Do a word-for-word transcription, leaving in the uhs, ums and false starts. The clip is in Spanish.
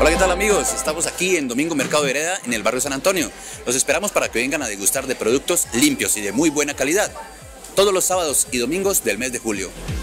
Hola, ¿qué tal amigos? Estamos aquí en Domingo Mercado Vereda, en el barrio San Antonio. Los esperamos para que vengan a degustar de productos limpios y de muy buena calidad, todos los sábados y domingos del mes de julio.